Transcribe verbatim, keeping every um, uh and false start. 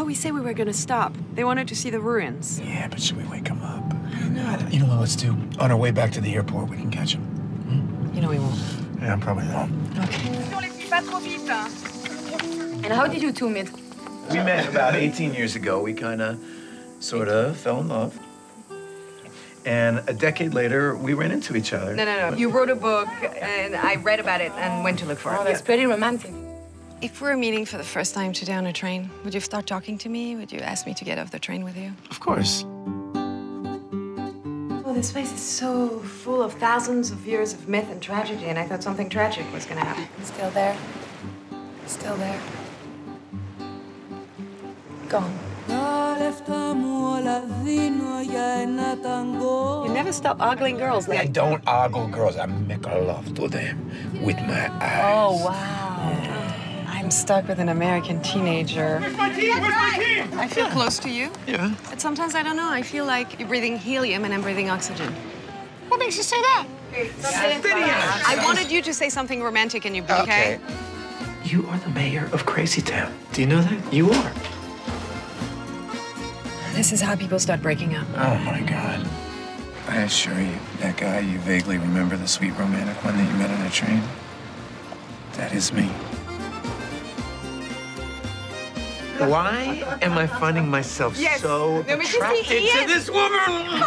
Oh, we said we were gonna stop. They wanted to see the ruins. Yeah, but should we wake them up? I don't know. You know what, let's do? On our way back to the airport, we can catch them. Hmm? You know we won't. Yeah, probably not. Okay. And how did you two meet? We met about eighteen years ago. We kind of, sort of, fell in love. And a decade later, we ran into each other. No, no, no. You wrote a book, and I read about it and went to look for it. Oh, that's yeah. pretty romantic. If we were meeting for the first time today on a train, would you start talking to me? Would you ask me to get off the train with you? Of course. Oh, this place is so full of thousands of years of myth and tragedy, and I thought something tragic was gonna happen. It's still there. It's still there. Gone. You never stop ogling girls, like... I don't ogle girls. I make love to them with my eyes. Oh, wow. Yeah. I'm stuck with an American teenager. Where's my team? Where's my team? I feel yeah. close to you. Yeah. But sometimes, I don't know, I feel like you're breathing helium and I'm breathing oxygen. What makes you say that? I wanted you to say something romantic and you broke okay. okay. You are the mayor of Crazy Town. Do you know that? You are. This is how people start breaking up. Oh, my God. I assure you, that guy you vaguely remember, the sweet romantic one that you met on a train, that is me. Why am I finding myself yes. so no, attracted to this woman?